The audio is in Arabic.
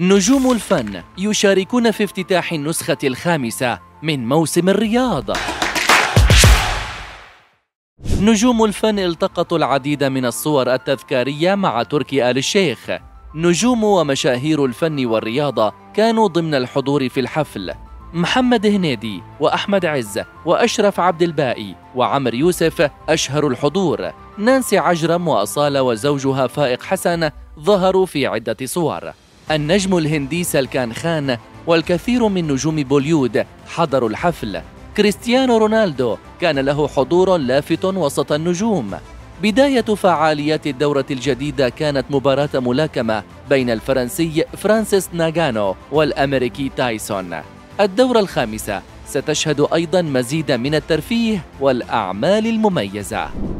نجوم الفن يشاركون في افتتاح النسخة الخامسة من موسم الرياض. نجوم الفن التقطوا العديد من الصور التذكارية مع تركي آل الشيخ. نجوم ومشاهير الفن والرياضة كانوا ضمن الحضور في الحفل: محمد هنيدي وأحمد عز وأشرف عبد الباقي وعمر يوسف أشهر الحضور. نانسي عجرم وأصالة وزوجها فائق حسن ظهروا في عدة صور. النجم الهندي سالكان خان والكثير من نجوم بوليود حضروا الحفل. كريستيانو رونالدو كان له حضور لافت وسط النجوم. بداية فعاليات الدورة الجديدة كانت مباراة ملاكمة بين الفرنسي فرانسيس ناغانو والأمريكي تايسون. الدورة الخامسة ستشهد أيضا مزيدا من الترفيه والأعمال المميزة.